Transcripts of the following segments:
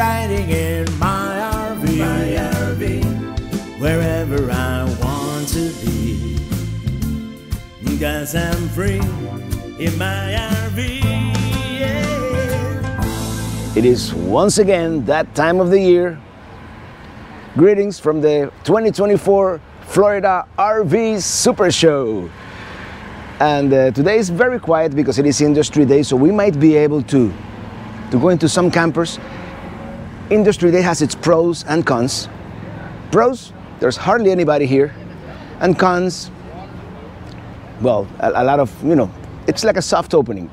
riding in my RV, wherever I want to be, 'cause I'm free in my RV, yeah. It is once again that time of the year. Greetings from the 2024 Florida RV Super Show. And today is very quiet because it is Industry Day, so we might be able to go into some campers. Industry Day has its pros and cons. Pros, there's hardly anybody here. And cons, well, a lot of, you know, it's like a soft opening.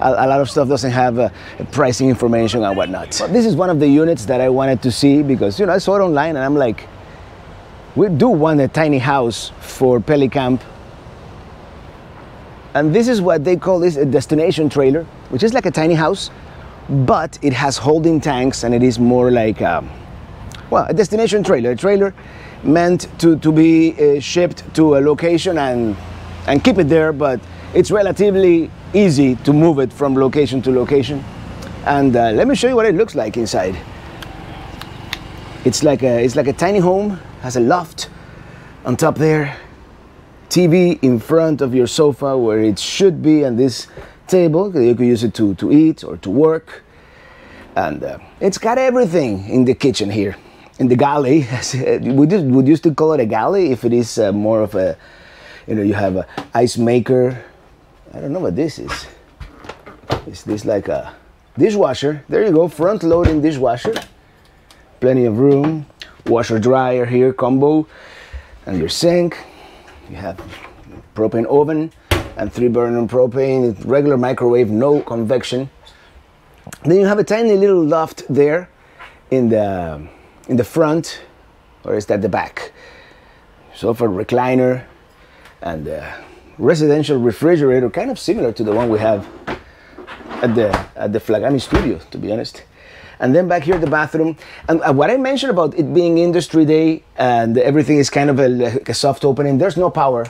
A lot of stuff doesn't have pricing information and whatnot. But this is one of the units that I wanted to see because, you know, I saw it online and I'm like, we do want a tiny house for Pelicamp. And this is what they call this a destination trailer, which is like a tiny house, but it has holding tanks and it is more like, well, a destination trailer. A trailer meant to be shipped to a location and keep it there, but it's relatively easy to move it from location to location. And let me show you what it looks like inside. It's like a tiny home, has a loft on top there, TV in front of your sofa where it should be, and this table, you could use it to eat or to work. And it's got everything in the kitchen here, in the galley. Would you still call it a galley if it is more of a, you know, you have an ice maker. I don't know what this is. Is this like a dishwasher? There you go, front loading dishwasher. Plenty of room, washer dryer here, combo, and your sink. You have propane oven and 3-burner propane, regular microwave, no convection. Then you have a tiny little loft there in the front, or is that the back? Sofa, recliner, and a residential refrigerator, kind of similar to the one we have at the Flagami studio, to be honest. And then back here, the bathroom. And what I mentioned about it being Industry Day and everything is kind of like a soft opening, there's no power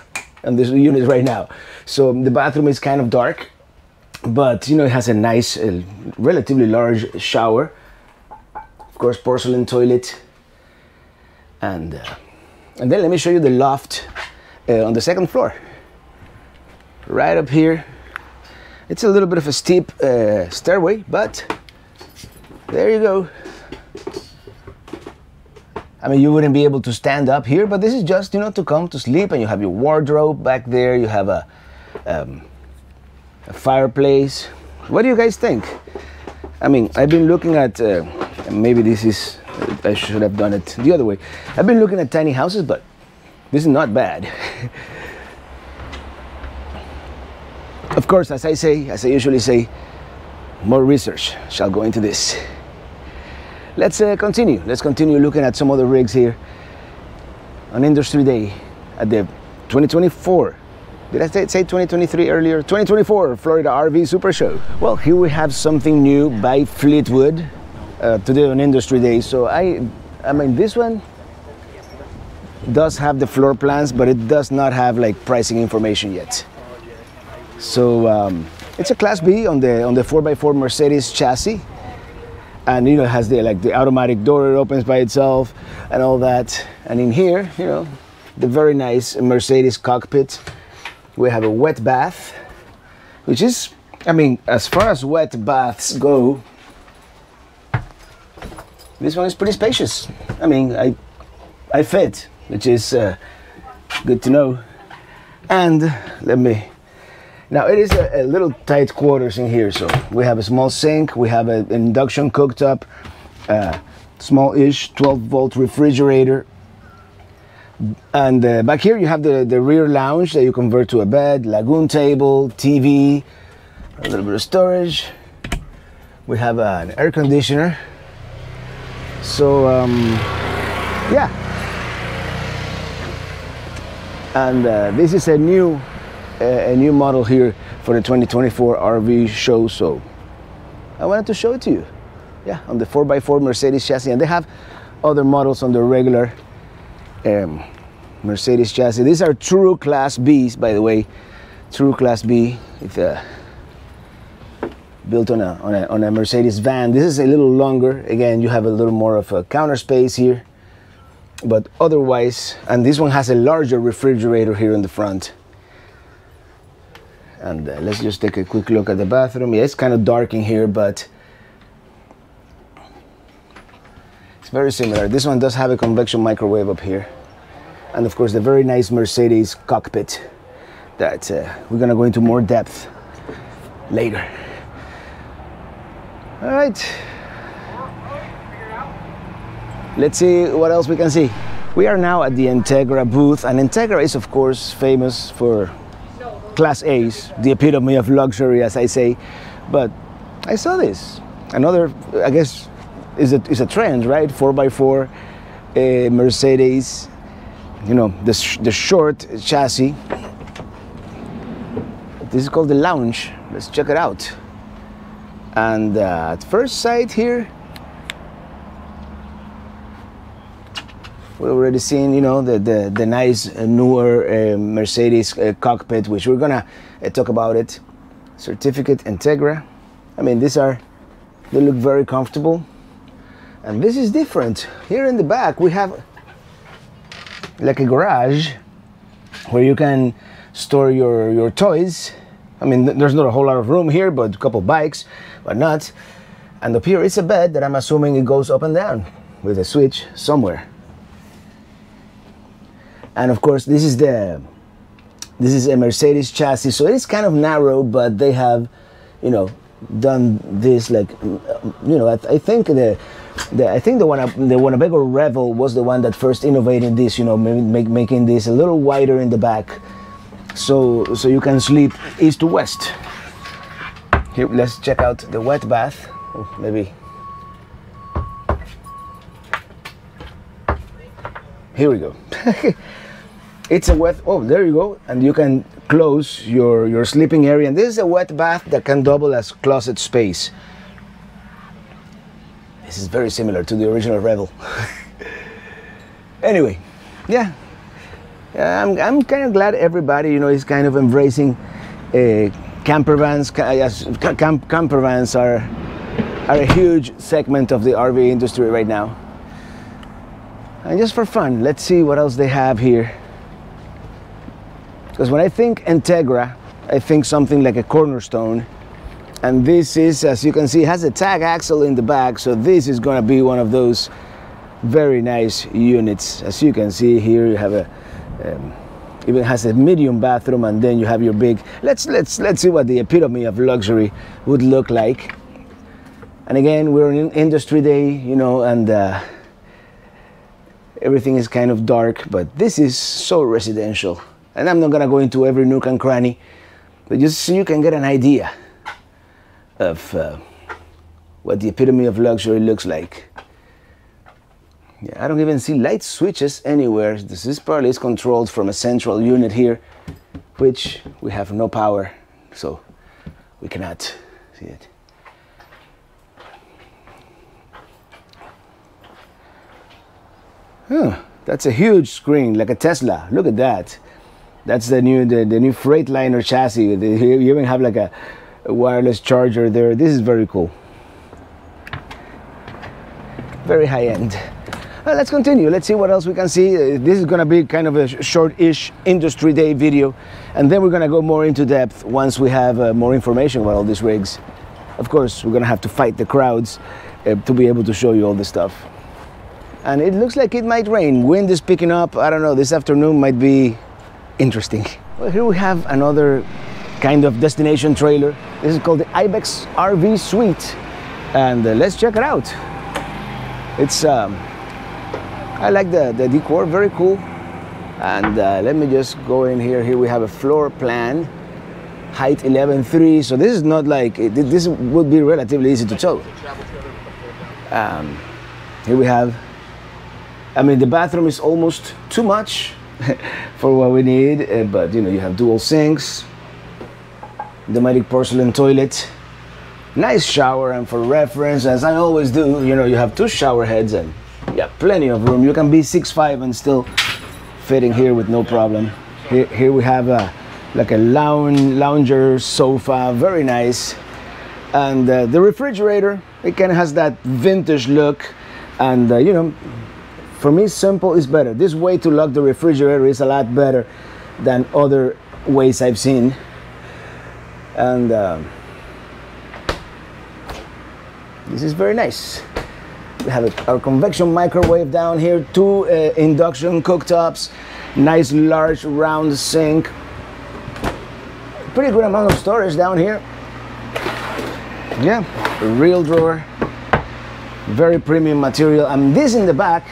on this unit right now. So the bathroom is kind of dark, but you know, it has a nice, relatively large shower. Of course, porcelain toilet. And then let me show you the loft on the second floor. Right up here. It's a little bit of a steep stairway, but there you go. I mean, you wouldn't be able to stand up here, but this is just, you know, to come to sleep, and you have your wardrobe back there. You have a fireplace. What do you guys think? I mean, I've been looking at, maybe this is, I should have done it the other way. I've been looking at tiny houses, but this is not bad. Of course, as I usually say, more research shall go into this. Let's continue. Let's continue looking at some other rigs here on Industry Day at the 2024. Did I say 2023 earlier? 2024 Florida RV Super Show. Well, here we have something new by Fleetwood today on Industry Day. So I mean, this one does have the floor plans, but it does not have like pricing information yet. So it's a Class B on the 4x4 Mercedes chassis. And, you know, it has the automatic door, it opens by itself and all that. And in here, you know, the very nice Mercedes cockpit. We have a wet bath, which is, I mean, as far as wet baths go, this one is pretty spacious. I mean, I fit, which is good to know. And let me... Now, it is a little tight quarters in here, so we have a small sink, we have an induction cooktop, small-ish 12-volt refrigerator. And back here you have the rear lounge that you convert to a bed, lagoon table, TV, a little bit of storage. We have an air conditioner. So, yeah. And this is a new model here for the 2024 RV show, so I wanted to show it to you. Yeah, on the 4x4 Mercedes chassis, and they have other models on the regular Mercedes chassis. These are true Class B's, by the way, true Class B with built on a Mercedes van. This is a little longer. Again, you have a little more of a counter space here, but otherwise, and this one has a larger refrigerator here in the front. And let's just take a quick look at the bathroom. Yeah, it's kind of dark in here, but it's very similar. This one does have a convection microwave up here. And of course, the very nice Mercedes cockpit that we're gonna go into more depth later. All right. Let's see what else we can see. We are now at the Entegra booth, and Entegra is of course famous for Class A's, the epitome of luxury, as I say. But I saw this. Another, I guess, is a trend, right? 4x4 Mercedes, you know, the short chassis. This is called the Lounge. Let's check it out. And at first sight here, we're already seeing, you know, the nice newer Mercedes cockpit, which we're gonna talk about it. Certificate Entegra. I mean, they look very comfortable. And this is different. Here in the back, we have like a garage where you can store your toys. I mean, there's not a whole lot of room here, but a couple bikes, whatnot. And up here, it's a bed that I'm assuming it goes up and down with a switch somewhere. And of course, this is a Mercedes chassis, so it's kind of narrow, but they have, you know, done this like, you know, I think the Winnebago Rebel was the one that first innovated this, you know, making this a little wider in the back, so you can sleep east to west. Here, let's check out the wet bath. Oh, maybe here we go. It's a wet, oh, there you go. And you can close your sleeping area. And this is a wet bath that can double as closet space. This is very similar to the original Rebel. Anyway, yeah. I'm kind of glad everybody, you know, is kind of embracing camper vans. Camper vans are a huge segment of the RV industry right now. And just for fun, let's see what else they have here. Because when I think Entegra, I think something like a Cornerstone. And this is, as you can see, has a tag axle in the back. So this is going to be one of those very nice units. As you can see here, you have a, even has a medium bathroom, and then you have your big. Let's see what the epitome of luxury would look like. And again, we're in Industry Day, you know, and everything is kind of dark, but this is so residential. And I'm not gonna go into every nook and cranny, but just so you can get an idea of what the epitome of luxury looks like. Yeah, I don't even see light switches anywhere. This is probably controlled from a central unit here, which we have no power, so we cannot see it. Huh, that's a huge screen, like a Tesla. Look at that. That's the new Freightliner chassis. You even have like a wireless charger there. This is very cool. Very high end. Well, let's continue. Let's see what else we can see. This is going to be kind of a short-ish Industry Day video. And then we're going to go more into depth once we have more information about all these rigs. Of course, we're going to have to fight the crowds to be able to show you all this stuff. And it looks like it might rain. Wind is picking up. I don't know. This afternoon might be interesting. Well, here we have another kind of destination trailer. This is called the Ibex RV Suite, and let's check it out. It's I like the decor, very cool. And let me just go in here. Here we have a floor plan, height 11.3. So this is not like this would be relatively easy to tow. Here we have. I mean, the bathroom is almost too much for what we need, but you know, you have dual sinks, Dometic porcelain toilet, nice shower. And for reference, as I always do, you know, you have two shower heads and you have plenty of room. You can be 6'5" and still fit in here with no problem. Here we have a like a lounger sofa, very nice. And the refrigerator, it kind of has that vintage look. And you know, for me, simple is better. This way to lock the refrigerator is a lot better than other ways I've seen. And this is very nice. We have our convection microwave down here, two induction cooktops, nice large round sink, pretty good amount of storage down here. Yeah, a real drawer, very premium material. And this in the back,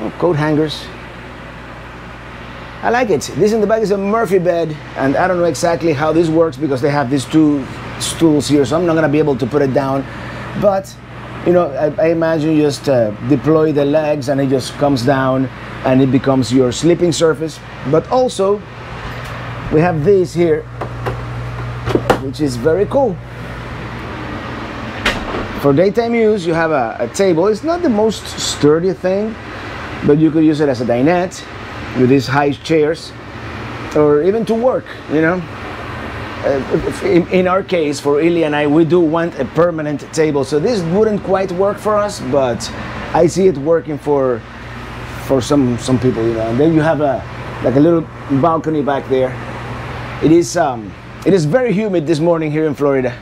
oh, coat hangers. I like it. This in the back is a Murphy bed, and I don't know exactly how this works because they have these two stools here, so I'm not gonna be able to put it down. But you know, I imagine you just deploy the legs and it just comes down and it becomes your sleeping surface. But also we have this here, which is very cool. For daytime use, you have a table. It's not the most sturdy thing, but you could use it as a dinette with these high chairs, or even to work, you know. In our case, for Ilya and I, we do want a permanent table, so this wouldn't quite work for us, but I see it working for some people, you know. And then you have a little balcony back there. It is very humid this morning here in Florida,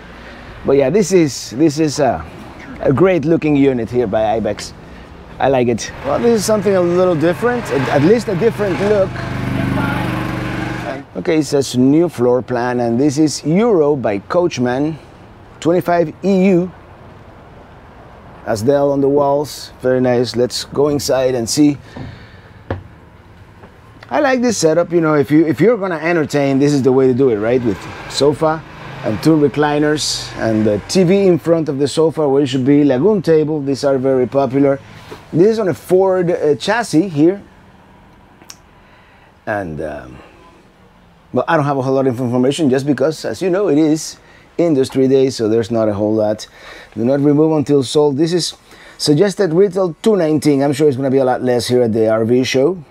but yeah, this is a great looking unit here by Ibex. I like it. Well, this is something a little different, at least a different look. Okay, it says new floor plan, and this is Euro by Coachman, 25 EU. Asdel on the walls, very nice. Let's go inside and see. I like this setup, you know, if you're gonna entertain, this is the way to do it, right? With sofa and two recliners and the TV in front of the sofa where it should be, lagoon table, these are very popular. This is on a Ford chassis here. And well, I don't have a whole lot of information just because, as you know, it is industry day, so there's not a whole lot. Do not remove until sold. This is suggested retail $219. I'm sure it's going to be a lot less here at the RV show.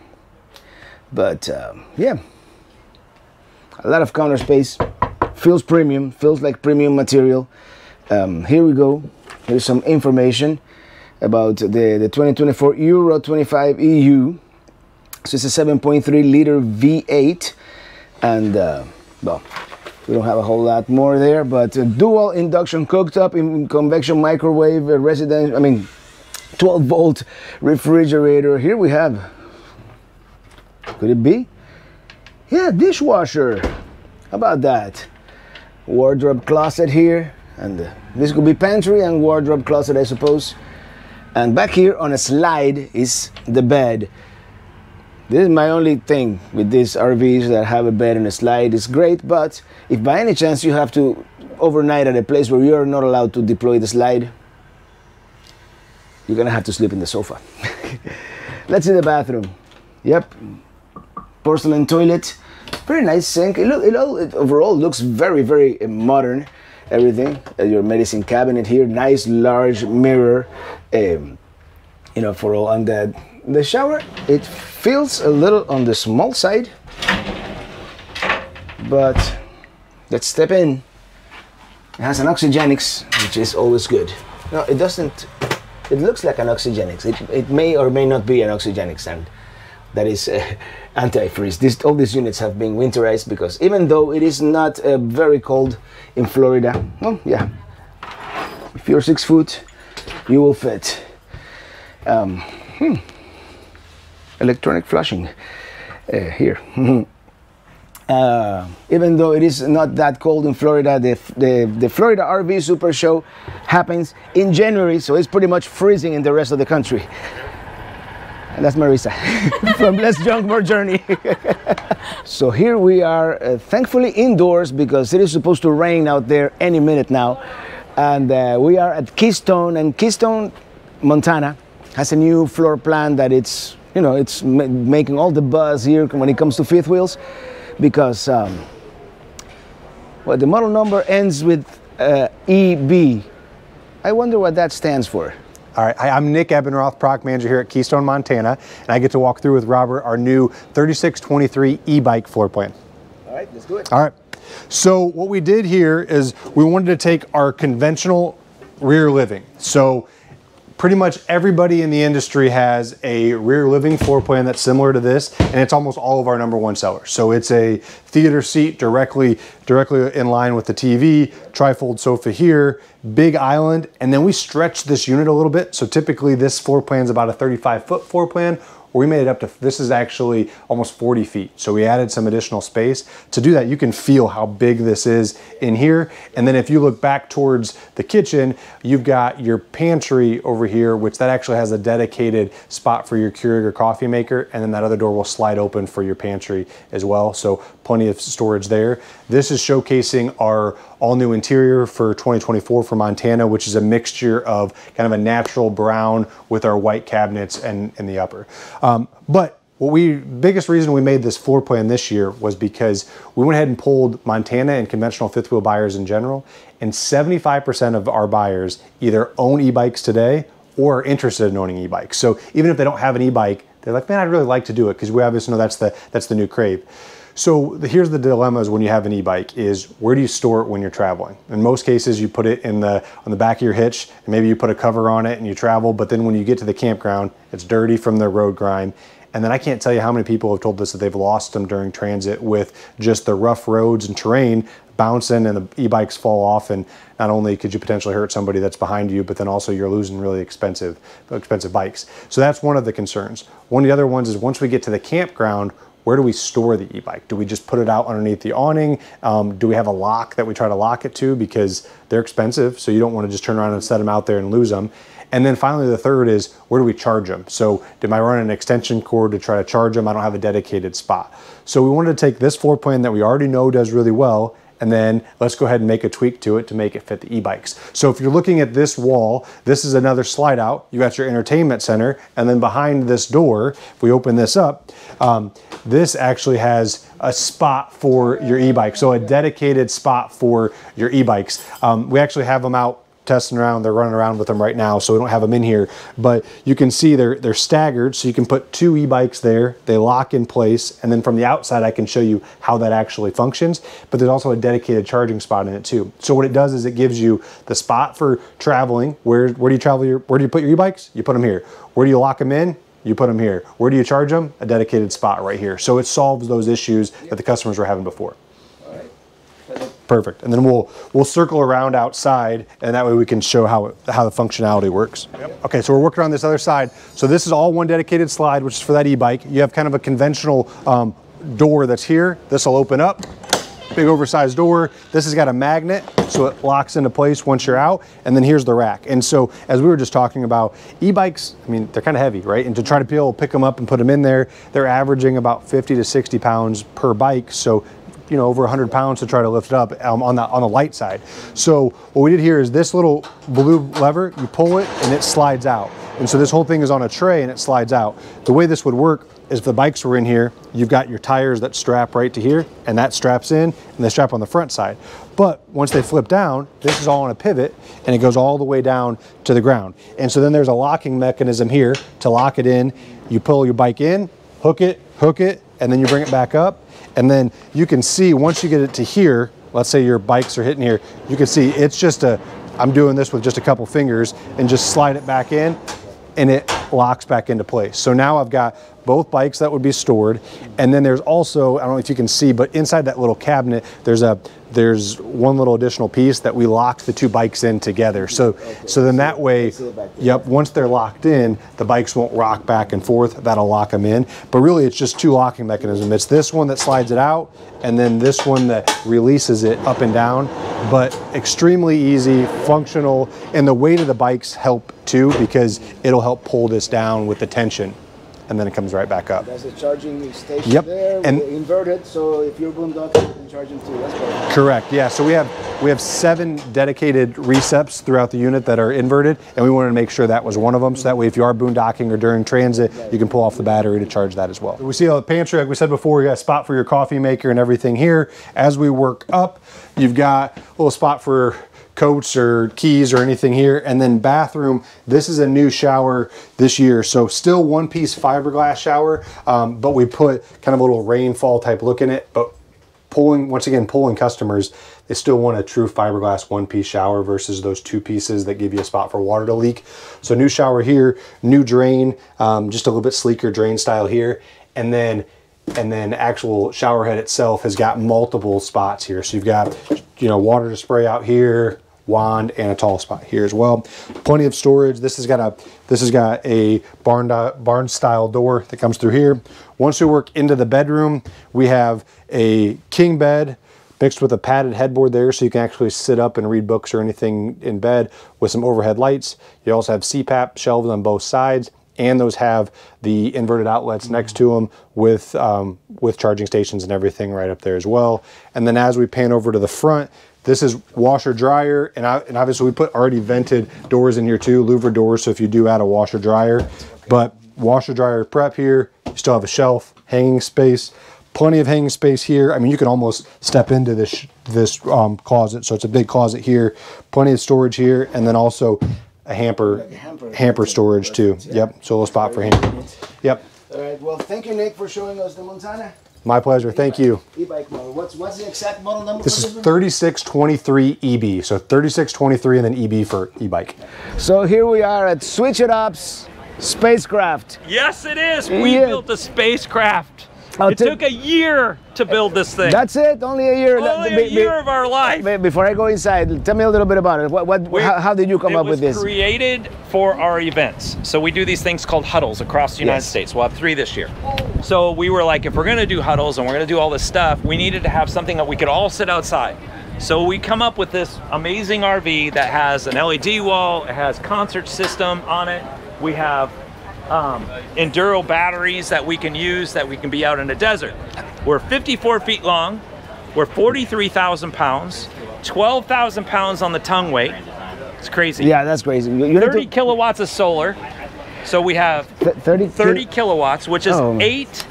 But yeah, a lot of counter space. Feels premium, feels like premium material. Here we go. Here's some information about the 2024 Euro 25 EU. So it's a 7.3 liter V8. And well, we don't have a whole lot more there, but dual induction cooktop, in convection microwave, residential, I mean, 12 volt refrigerator. Here we have, could it be? Yeah, dishwasher. How about that? Wardrobe closet here, and this could be pantry and wardrobe closet, I suppose. And back here on a slide is the bed. This is my only thing with these RVs that have a bed and a slide. It's great, but if by any chance you have to overnight at a place where you're not allowed to deploy the slide, you're gonna have to sleep in the sofa. Let's see the bathroom. Yep, porcelain toilet, very nice sink. It overall looks very, very modern, everything. Your medicine cabinet here, nice large mirror, you know, for all undead. The shower, it feels a little on the small side, but let's step in. It has an Oxygenics, which is always good. No, it doesn't, it looks like an Oxygenics. It may or may not be an Oxygenics, and that is antifreeze. All these units have been winterized because even though it is not very cold in Florida, well, yeah, if you're 6 foot, you will fit. Electronic flushing here. Even though it is not that cold in Florida, the Florida RV Super Show happens in January, so it's pretty much freezing in the rest of the country. And that's Marisa from Less Junk More Journey. So here we are, thankfully indoors because it is supposed to rain out there any minute now. And we are at Keystone, and Keystone, Montana has a new floor plan that it's, you know, it's making all the buzz here when it comes to fifth wheels, because well, the model number ends with EB. I wonder what that stands for. All right, I'm Nick Ebenroth, product manager here at Keystone, Montana, and I get to walk through with Robert our new 3623 e-bike floor plan. All right, let's do it. All right. So what we did here is we wanted to take our conventional rear living. So pretty much everybody in the industry has a rear living floor plan that's similar to this, and it's almost all of our #1 sellers. So it's a theater seat directly in line with the TV, trifold sofa here, big island, and then we stretched this unit a little bit. So typically this floor plan is about a 35-foot floor plan. We made it up to, this is actually almost 40 feet. So we added some additional space. To do that, you can feel how big this is in here. And then if you look back towards the kitchen, you've got your pantry over here, which that actually has a dedicated spot for your Keurig or coffee maker. And then that other door will slide open for your pantry as well. So plenty of storage there. This is showcasing our all new interior for 2024 for Montana, which is a mixture of kind of a natural brown with our white cabinets and in the upper. But biggest reason we made this floor plan this year was because we went ahead and pulled Montana and conventional fifth wheel buyers in general, and 75% of our buyers either own e-bikes today or are interested in owning e-bikes. So even if they don't have an e-bike, they're like, man, I'd really like to do it, because we obviously know that's the new crave. So here's the dilemmas when you have an e-bike is, where do you store it when you're traveling? In most cases, you put it on the back of your hitch, and maybe you put a cover on it and you travel, but then when you get to the campground, it's dirty from the road grime. And then I can't tell you how many people have told us that they've lost them during transit with just the rough roads and terrain bouncing, and the e-bikes fall off, and not only could you potentially hurt somebody that's behind you, but then also you're losing really expensive bikes. So that's one of the concerns. One of the other ones is, once we get to the campground, where do we store the e-bike? Do we just put it out underneath the awning? Do we have a lock that we try to lock it to? Because they're expensive, so you don't want to just turn around and set them out there and lose them. And then finally, the third is, where do we charge them? So did I run an extension cord to try to charge them? I don't have a dedicated spot. So we wanted to take this floor plan that we already know does really well, and then let's go ahead and make a tweak to it to make it fit the e-bikes. So if you're looking at this wall, this is another slide out. You got your entertainment center, and then behind this door, if we open this up, this actually has a spot for your e-bike. So a dedicated spot for your e-bikes. We actually have them out testing around. They're running around with them right now, so we don't have them in here, but you can see they're staggered, so you can put two e-bikes there. They lock in place, and then from the outside I can show you how that actually functions. But there's also a dedicated charging spot in it too. So what it does is it gives you the spot for traveling. Where do you travel where do you put your e-bikes? You put them here. Where do you lock them in? You put them here. Where do you charge them? A dedicated spot right here. So it solves those issues that the customers were having before. Perfect. And then we'll circle around outside, and that way we can show how the functionality works. Yep. Okay, so we're working on this other side. So this is all one dedicated slide, which is for that e-bike. You have kind of a conventional door that's here. This will open up, big oversized door. This has got a magnet, so it locks into place once you're out. And then here's the rack. And so as we were just talking about, e-bikes, I mean, they're kind of heavy, right? And to try to be able to pick them up and put them in there, they're averaging about 50 to 60 pounds per bike. So you know, over 100 pounds to try to lift it up on the light side. So what we did here is this little blue lever, you pull it and it slides out. And so this whole thing is on a tray and it slides out. The way this would work is, if the bikes were in here, you've got your tires that strap right to here, and that straps in, and they strap on the front side. But once they flip down, this is all on a pivot, and it goes all the way down to the ground. And so then there's a locking mechanism here to lock it in. You pull your bike in, hook it, and then you bring it back up. And then you can see, once you get it to here, let's say your bikes are hitting here, you can see it's just I'm doing this with just a couple fingers, and just slide it back in and it locks back into place. So now I've got both bikes that would be stored. And then there's also, I don't know if you can see, but inside that little cabinet, there's one little additional piece that we lock the two bikes in together. So then that way, yep, once they're locked in, the bikes won't rock back and forth. That'll lock them in. But really, it's just two locking mechanisms. It's this one that slides it out, and then this one that releases it up and down. But extremely easy, functional, and the weight of the bikes help too, because it'll help pull this down with the tension. And then it comes right back up. There's a charging station there, and inverted, so if you're boondocking, you can charge them too. That's perfect. Correct, yeah. So we have 7 dedicated receps throughout the unit that are inverted, and we wanted to make sure that was one of them, so that way if you are boondocking or during transit, you can pull off the battery to charge that as well. So we see the pantry, like we said before, we got a spot for your coffee maker and everything here. As we work up, you've got a little spot for coats or keys or anything here. And then bathroom, this is a new shower this year. So still one piece fiberglass shower, but we put kind of a little rainfall type look in it, but pulling, once again, pulling customers. They still want a true fiberglass one-piece shower versus those two pieces that give you a spot for water to leak. So new shower here, new drain, just a little bit sleeker drain style here. And then actual shower head itself has got multiple spots here. So you've got, you know, water to spray out here, wand, and a tall spot here as well. Plenty of storage. This has got a barn style door that comes through here. Once we work into the bedroom, we have a king bed mixed with a padded headboard there, so you can actually sit up and read books or anything in bed, with some overhead lights. You also have CPAP shelves on both sides, and those have the inverted outlets next to them with charging stations and everything right up there as well. And then as we pan over to the front, this is washer dryer, and obviously we put already vented doors in here too, louver doors, so if you do add a washer dryer. But washer dryer prep here, you still have a shelf, hanging space, plenty of hanging space here. I mean, you can almost step into this closet, so it's a big closet here, plenty of storage here, and then also a hamper storage too. Yeah. Yep, so a little spot for hamper. Yep. All right, well, thank you, Nick, for showing us the Montana. My pleasure, thank you. E-bike model, what's the exact model number? This is 3623 EB, so 3623 and then EB for e-bike. So here we are at Switch It Up's spacecraft. Yes, it is, we built the spacecraft. It took a year to build this thing. That's it, only a year. Only a year of our life. Before I go inside, tell me a little bit about it. How did you come up with this? It was created for our events. So we do these things called huddles across the United States. We'll have 3 this year. So we were like, if we're gonna do huddles and we're gonna do all this stuff, we needed to have something that we could all sit outside. So we come up with this amazing RV that has an LED wall, it has concert system on it. We have enduro batteries that we can use, that we can be out in the desert. We're 54 feet long, we're 43,000 pounds, 12,000 pounds on the tongue weight. It's crazy. Yeah, that's crazy. 30 kilowatts of solar. So we have 30 kilowatts, which is 8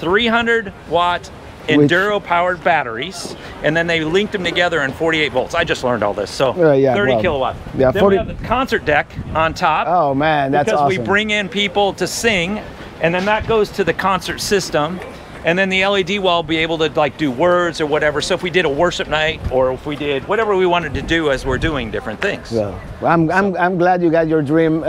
300-watt enduro powered batteries, and then they linked them together in 48 volts. I just learned all this, so 30 kilowatts. Yeah, then we have the concert deck on top. Oh man, that's awesome. Because we bring in people to sing, and then that goes to the concert system, and then the LED wall will be able to like do words or whatever. So if we did a worship night, or if we did whatever we wanted to do as we're doing different things. Yeah. Well, I'm glad you got your dream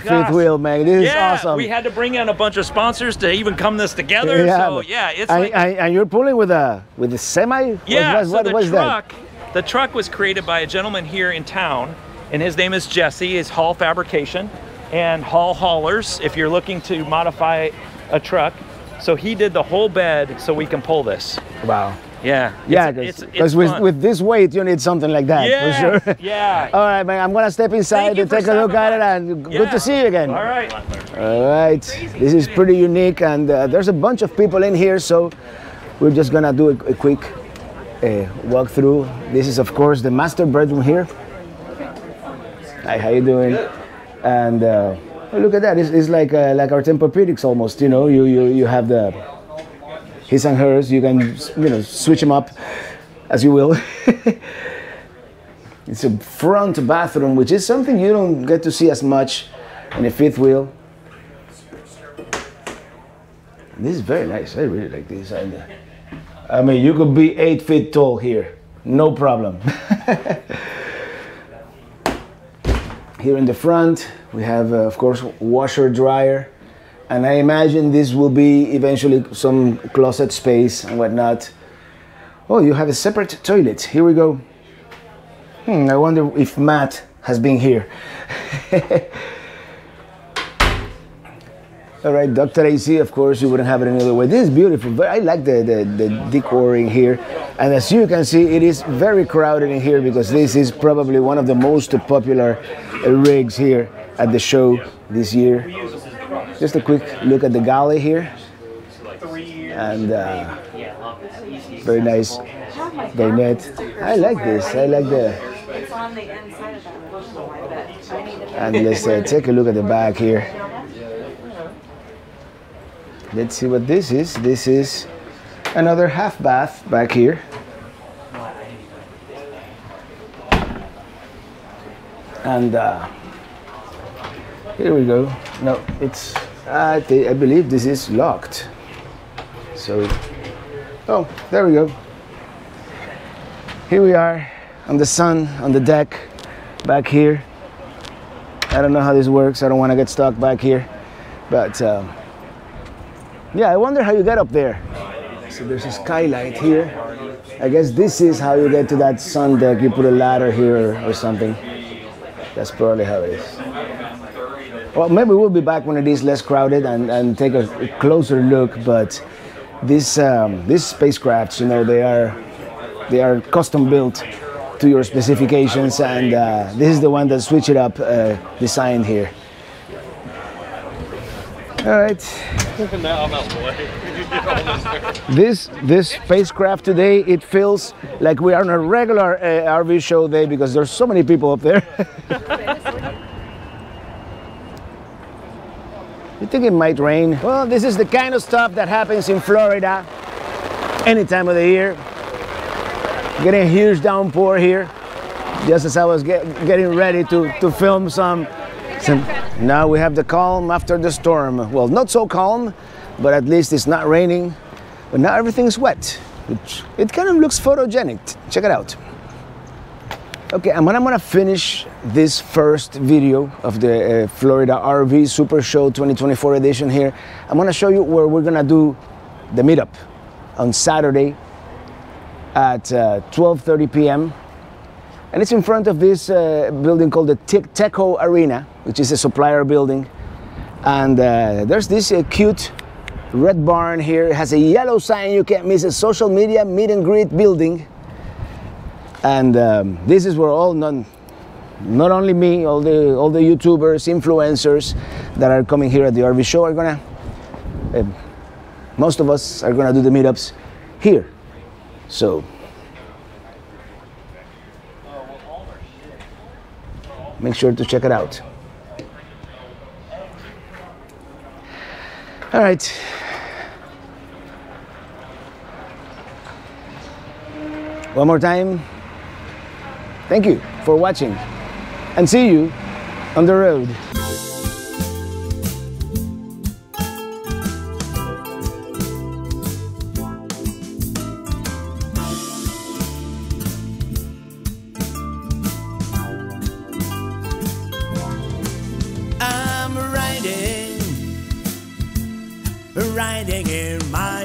fifth wheel, man. This is awesome. We had to bring in a bunch of sponsors to even come this together. Yeah. So yeah, it's like, and you're pulling with a semi? Yeah, the truck was created by a gentleman here in town, and his name is Jesse. It's Hall Fabrication and Hall Haulers, if you're looking to modify a truck. So he did the whole bed so we can pull this. Wow. Yeah. Yeah, because with this weight, you need something like that, for sure. Yeah. All right, man, I'm going to step inside and take a look at it, and good to see you again. All right. All right. This is pretty unique, and there's a bunch of people in here, so we're just going to do a quick walkthrough. This is, of course, the master bedroom here. Hi, how you doing? And... look at that! It's like our Tempur-Pedics almost. You know, you have the his and hers. You can switch them up as you will. It's a front bathroom, which is something you don't get to see as much in a fifth wheel. This is very nice. I really like this. I mean, you could be 8 feet tall here, no problem. Here in the front, we have, of course, washer, dryer, and I imagine this will be eventually some closet space and whatnot. Oh, you have a separate toilet. Here we go. I wonder if Matt has been here. All right, Dr. AC, of course, you wouldn't have it any other way. This is beautiful, but I like the decor in here. And as you can see, it is very crowded in here because this is probably one of the most popular rigs here at the show this year. Just a quick look at the galley here. And very nice, very neat. I like this, I like the... It's on the inside of that little one, I bet. And let's take a look at the back here. Let's see what this is. This is another half bath back here. And here we go. No, it's, I believe this is locked. So, oh, there we go. Here we are on the sun, on the deck, back here. I don't know how this works. I don't want to get stuck back here. But yeah, I wonder how you get up there. So there's a skylight here. I guess this is how you get to that sun deck. You put a ladder here or something. That's probably how it is. Well, maybe we'll be back when it is less crowded and take a closer look. But these spacecrafts, you know, they are custom built to your specifications, and this is the one that Switch It Up designed here. All right. Now I'm out of the way. This spacecraft today, it feels like we are on a regular RV show day because there's so many people up there. You think it might rain? Well, this is the kind of stuff that happens in Florida any time of the year. Getting a huge downpour here. Just as I was getting ready to film some. Now we have the calm after the storm. Well, not so calm, but at least it's not raining. But now everything's wet, which it kind of looks photogenic. Check it out. Okay, and when I'm gonna finish this first video of the Florida RV Super Show 2024 edition here, I'm gonna show you where we're gonna do the meetup on Saturday at 12:30 p.m. And it's in front of this building called the TicTeco Arena, which is a supplier building. And there's this cute red barn here. It has a yellow sign, you can't miss a social media meet and greet building. And this is where all not only me, all the YouTubers, influencers that are coming here at the RV show are gonna, most of us are gonna do the meetups here. So, make sure to check it out. All right. One more time. Thank you for watching, and see you on the road. In my